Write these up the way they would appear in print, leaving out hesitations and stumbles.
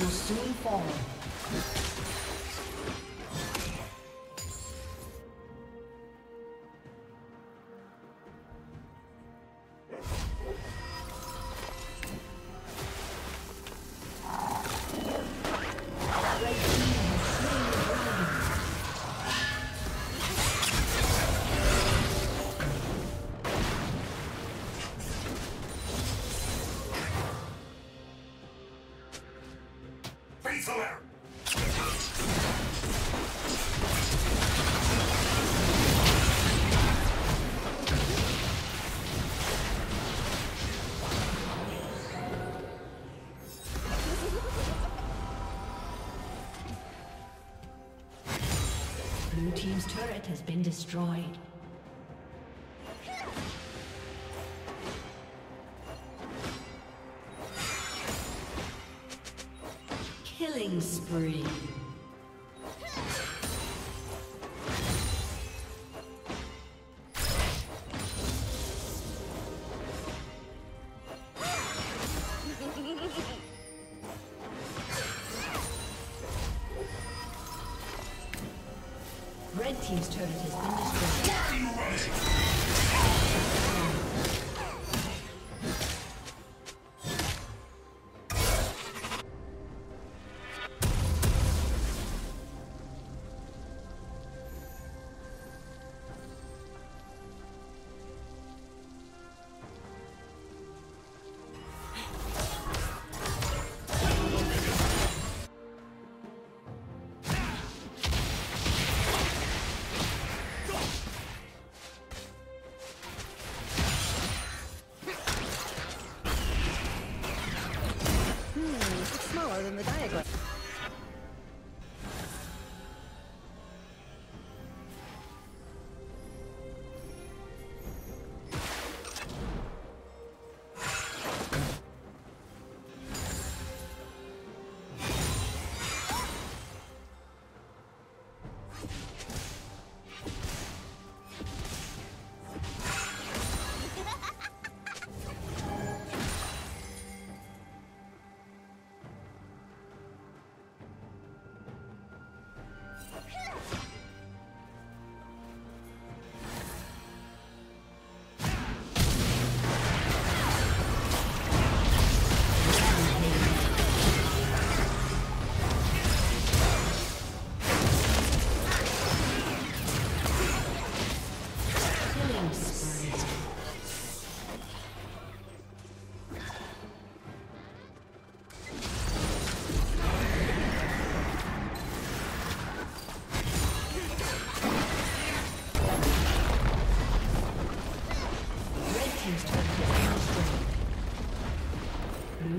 Will soon fall. Blue team's turret has been destroyed. Killing spree. Team's turret has been destroyed. In the diagram. Blue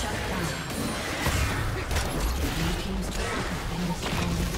Shut down. Blue team's turret has been destroyed.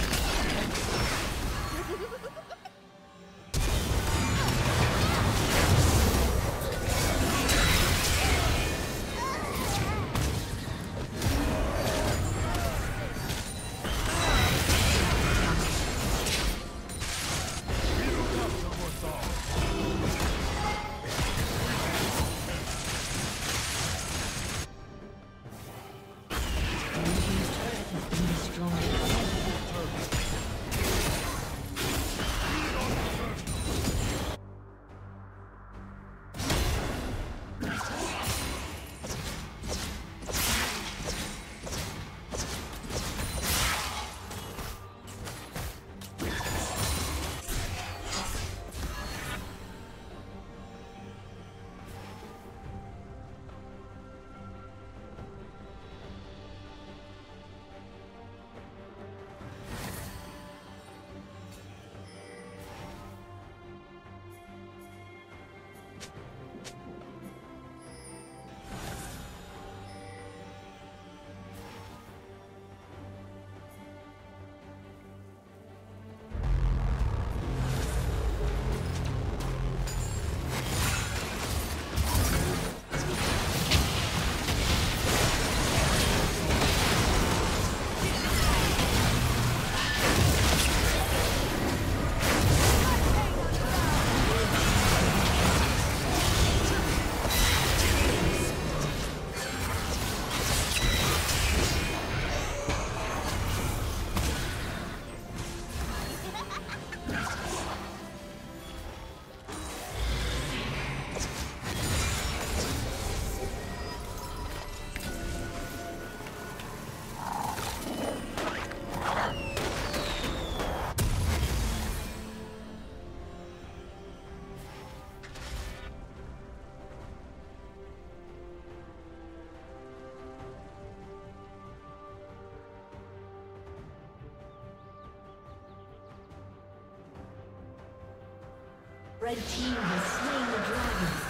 Red team has slain the dragon.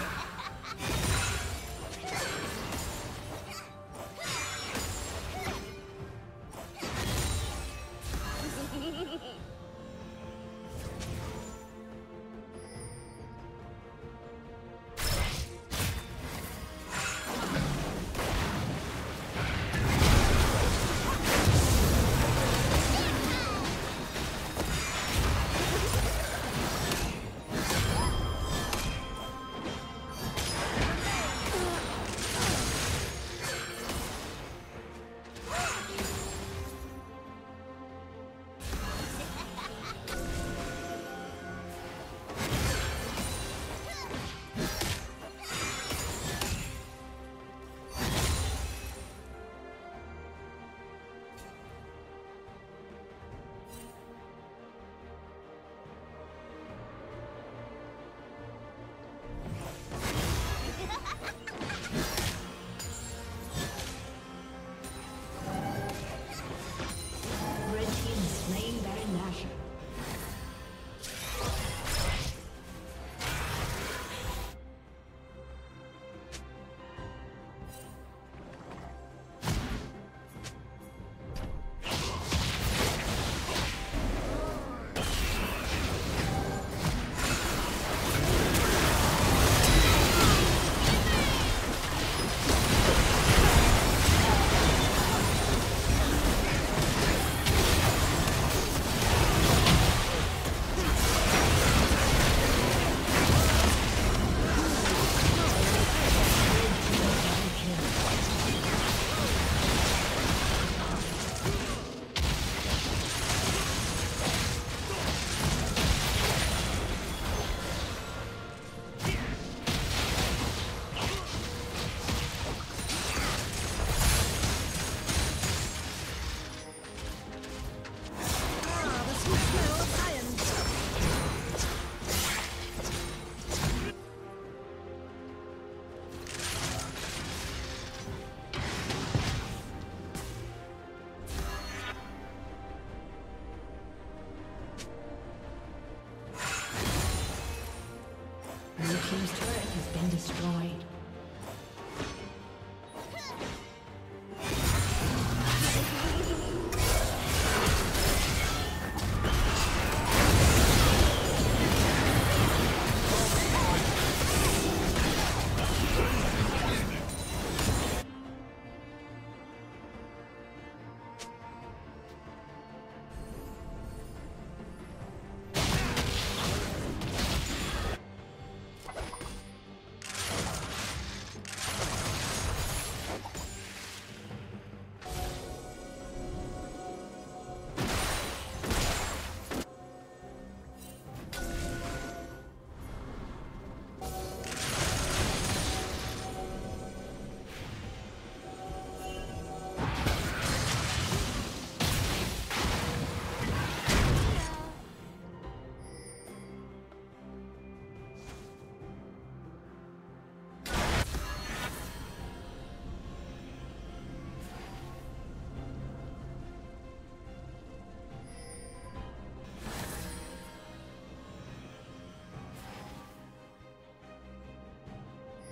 team's turret has been destroyed.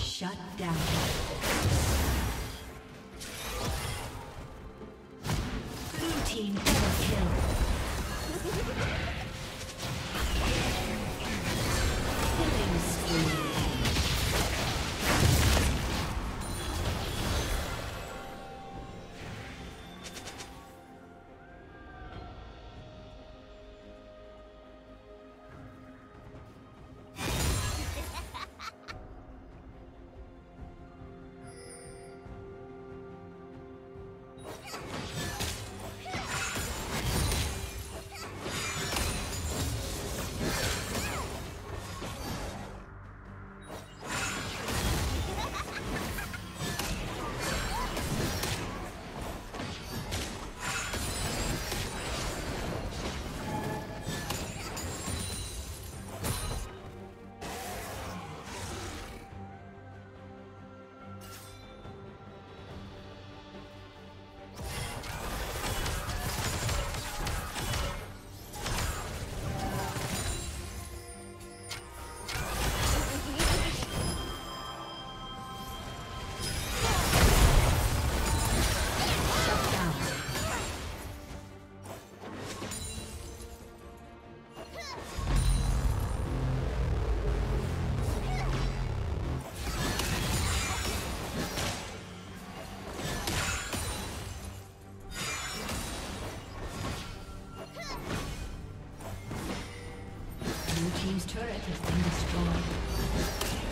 Shut down. Blue team double kill. Killing spree. has been destroyed.